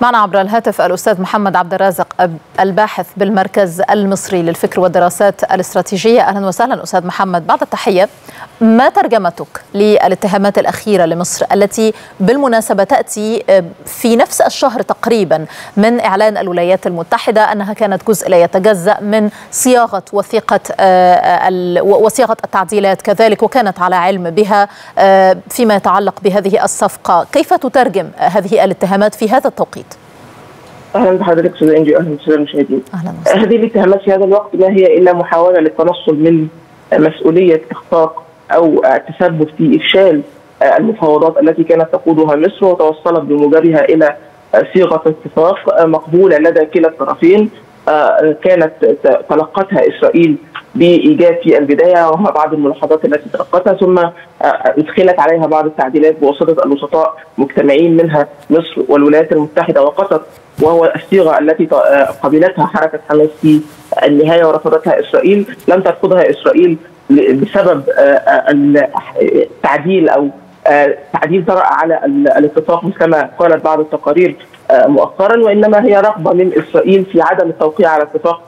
معنا عبر الهاتف الأستاذ محمد عبد الرازق الباحث بالمركز المصري للفكر والدراسات الاستراتيجية. أهلا وسهلا أستاذ محمد. بعد التحية، ما ترجمتك للاتهامات الأخيرة لمصر التي بالمناسبة تأتي في نفس الشهر تقريبا من إعلان الولايات المتحدة أنها كانت جزء لا يتجزأ من صياغة وصياغة التعديلات كذلك، وكانت على علم بها فيما يتعلق بهذه الصفقة؟ كيف تترجم هذه الاتهامات في هذا التوقيت؟ اهلا بحضرتك استاذ إنجي، اهلا بساده المشاهدين. هذه الاتهامات في هذا الوقت ما هي الا محاوله للتنصل من مسؤوليه اخفاق او التسبب في افشال المفاوضات التي كانت تقودها مصر وتوصلت بمجرها الى صيغه اتفاق مقبوله لدى كلا الطرفين. كانت تلقتها اسرائيل بايجاب في البدايه وهو بعض الملاحظات التي تلقتها، ثم ادخلت عليها بعض التعديلات بواسطه الوسطاء مجتمعين منها مصر والولايات المتحده وقطر، وهو الصيغه التي قبلتها حركه حماس في النهايه ورفضتها اسرائيل. لم ترفضها اسرائيل بسبب التعديل او تعديل طرأ على الاتفاق كما قالت بعض التقارير مؤخرا، وانما هي رغبه من اسرائيل في عدم التوقيع على الاتفاق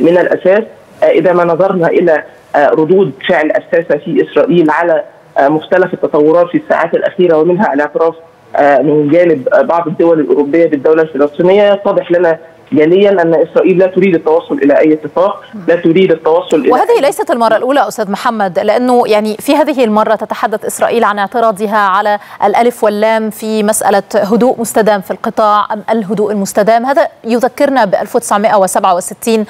من الاساس. إذا ما نظرنا إلى ردود فعل الساسة في إسرائيل على مختلف التطورات في الساعات الأخيرة ومنها الاعتراف من جانب بعض الدول الأوروبية بالدولة الفلسطينية، يتضح لنا جليا أن إسرائيل لا تريد التوصل إلى أي اتفاق، لا تريد التوصل إلى وهذه ليست المرة الأولى أستاذ محمد، لأنه يعني في هذه المرة تتحدث إسرائيل عن اعتراضها على الألف واللام في مسألة هدوء مستدام في القطاع أم الهدوء المستدام. هذا يذكرنا ب 1967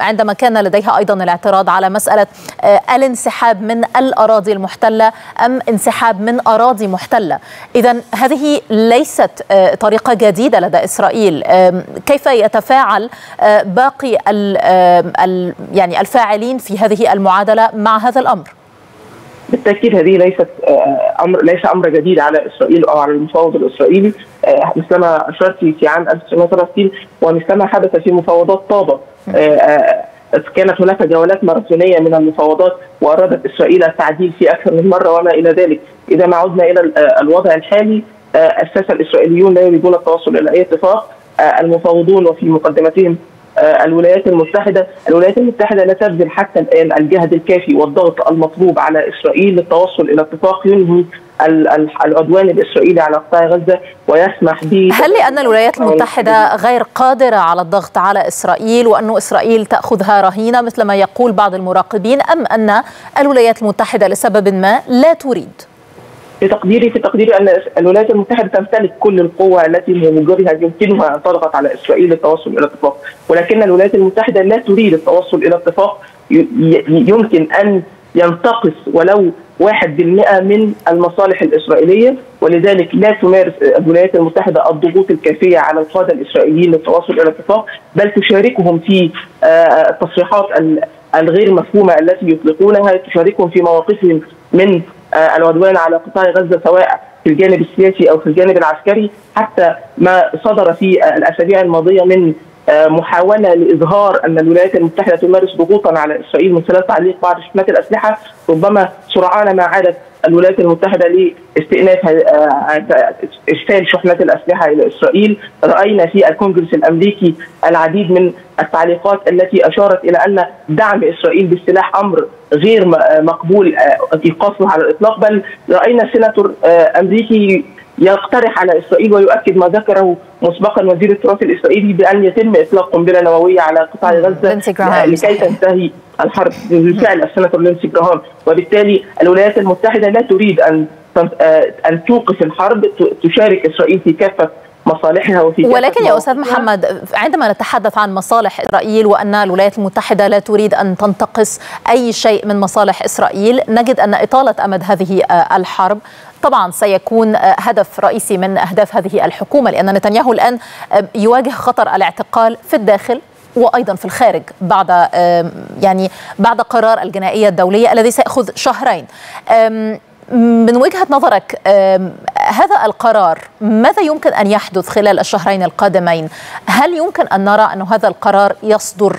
عندما كان لديها أيضا الاعتراض على مسألة الانسحاب من الأراضي المحتلة أم انسحاب من أراضي محتلة. إذا هذه ليست طريقة جديدة لدى إسرائيل. كيف يتفاعل باقي يعني الفاعلين في هذه المعادلة مع هذا الأمر؟ بالتأكيد هذه ليس أمر جديد على إسرائيل أو على المفاوض الإسرائيلي، مثلما أشرت في عام 1930 ومثلما حدث في مفاوضات طابة. كانت هناك جولات ماراثونية من المفاوضات وأرادت إسرائيل التعديل في أكثر من مرة وما إلى ذلك. إذا ما عدنا إلى الوضع الحالي، أساس الإسرائيليون لا يريدون التوصل إلى أي اتفاق. المفاوضون وفي مقدمتهم الولايات المتحدة لا تبذل حتى الآن الجهد الكافي والضغط المطلوب على إسرائيل للتوصل إلى اتفاق ينهي العدوان الإسرائيلي على قطاع غزة ويسمح به. هل لأن الولايات المتحدة غير قادرة على الضغط على إسرائيل وأن إسرائيل تأخذها رهينة مثل ما يقول بعض المراقبين، أم أن الولايات المتحدة لسبب ما لا تريد؟ في تقديري أن الولايات المتحدة تمتلك كل القوة التي من مجرها يمكنها أن تضغط على إسرائيل للتوصل إلى اتفاق، ولكن الولايات المتحدة لا تريد التوصل إلى اتفاق يمكن أن ينتقص ولو 1% من المصالح الإسرائيلية، ولذلك لا تمارس الولايات المتحدة الضغوط الكافية على القادة الإسرائيليين للتوصل إلى اتفاق، بل تشاركهم في التصريحات الغير مفهومة التي يطلقونها، تشاركهم في مواقفهم من العدوان على قطاع غزة سواء في الجانب السياسي أو في الجانب العسكري. حتى ما صدر في الأسابيع الماضية من محاولة لإظهار أن الولايات المتحدة تمارس ضغوطا على إسرائيل من خلال تعليق بعض شحنات الأسلحة، ربما سرعان ما عادت الولايات المتحدة لاستئناف إرسال شحنات الأسلحة إلى إسرائيل. رأينا في الكونغرس الأمريكي العديد من التعليقات التي أشارت إلى أن دعم إسرائيل بالسلاح أمر غير مقبول إيقافه على الإطلاق، بل رأينا سيناتور أمريكي يقترح على إسرائيل ويؤكد ما ذكره مسبقا وزير التراث الإسرائيلي بأن يتم إطلاق قنبلة نووية على قطاع غزة لكي تنتهي الحرب، بالفعل السيناتور لينسي جراهام. وبالتالي الولايات المتحدة لا تريد أن توقف الحرب، تشارك إسرائيل في كافة مصالحها وفي ولكن يا أستاذ محمد، عندما نتحدث عن مصالح إسرائيل وأن الولايات المتحدة لا تريد أن تنتقص أي شيء من مصالح إسرائيل، نجد أن إطالة أمد هذه الحرب طبعا سيكون هدف رئيسي من أهداف هذه الحكومة، لأن نتنياهو الآن يواجه خطر الاعتقال في الداخل وأيضا في الخارج بعد قرار الجنائية الدولية الذي سيأخذ شهرين. من وجهة نظرك هذا القرار ماذا يمكن أن يحدث خلال الشهرين القادمين؟ هل يمكن أن نرى أن هذا القرار يصدر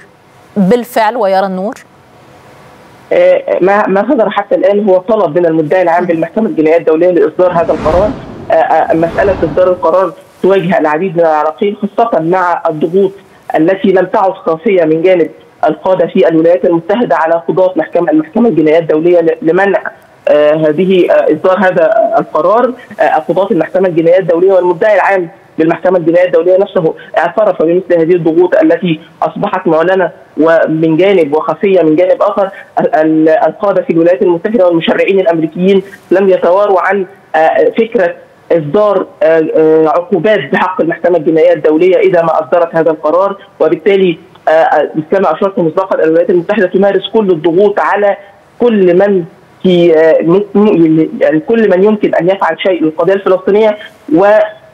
بالفعل ويرى النور؟ ما صدر حتى الآن هو طلب من المدعي العام بالمحكمة الجنائية الدولية لإصدار هذا القرار. مسألة إصدار القرار تواجه العديد من العراقيين، خاصة مع الضغوط التي لم تعد صافية من جانب القادة في الولايات المتحدة على قضاة المحكمة الجنائية الدولية لمنع هذه إصدار هذا القرار. قضاة المحكمة الجنائية الدولية والمدعي العام للمحكمة الجنائية الدولية نفسه اعترف بمثل هذه الضغوط التي أصبحت معلنة ومن جانب وخفية من جانب آخر. القادة في الولايات المتحدة والمشرعين الأمريكيين لم يتواروا عن فكرة إصدار عقوبات بحق المحكمة الجنائية الدولية إذا ما أصدرت هذا القرار، وبالتالي كما أشرت مسبقا الولايات المتحدة تمارس كل الضغوط على كل من يمكن أن يفعل شيء للقضية الفلسطينية.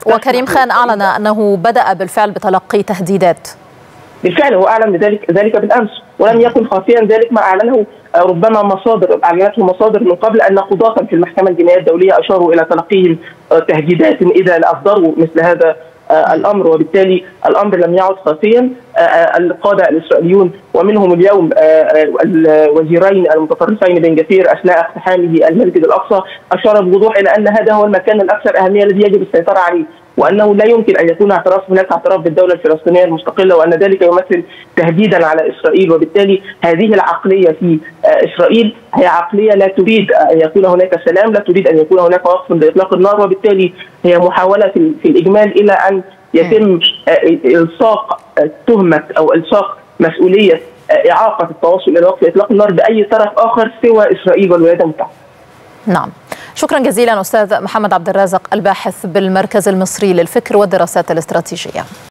وكريم خان أعلن أنه بدأ بالفعل بتلقي تهديدات. بالفعل هو أعلن ذلك بالأمس، ولم يكن خافيا ذلك ما أعلنه ربما أعلنته مصادر من قبل أن قضاة في المحكمة الجنائية الدولية أشاروا إلى تلقيهم تهديدات إذا أصدروا مثل هذا الأمر، وبالتالي الأمر لم يعد خافيا. القادة الإسرائيليون ومنهم اليوم الوزيرين المتطرفين بن جفير أثناء اقتحامه المسجد الأقصى أشار بوضوح إلى أن هذا هو المكان الأكثر أهمية الذي يجب السيطرة عليه، وأنه لا يمكن أن يكون هناك اعتراف بالدولة الفلسطينية المستقلة، وأن ذلك يمثل تهديدا على إسرائيل. وبالتالي هذه العقلية في إسرائيل هي عقلية لا تريد أن يكون هناك سلام، لا تريد أن يكون هناك وقف لإطلاق النار، وبالتالي هي محاولة في الإجمال إلى أن يتم إلصاق تهمة أو إلصاق مسؤولية إعاقة التوصل إلى وقف إطلاق النار بأي طرف آخر سوى إسرائيل والولايات المتحدة. نعم، شكرا جزيلا أستاذ محمد عبد الرازق الباحث بالمركز المصري للفكر والدراسات الاستراتيجية.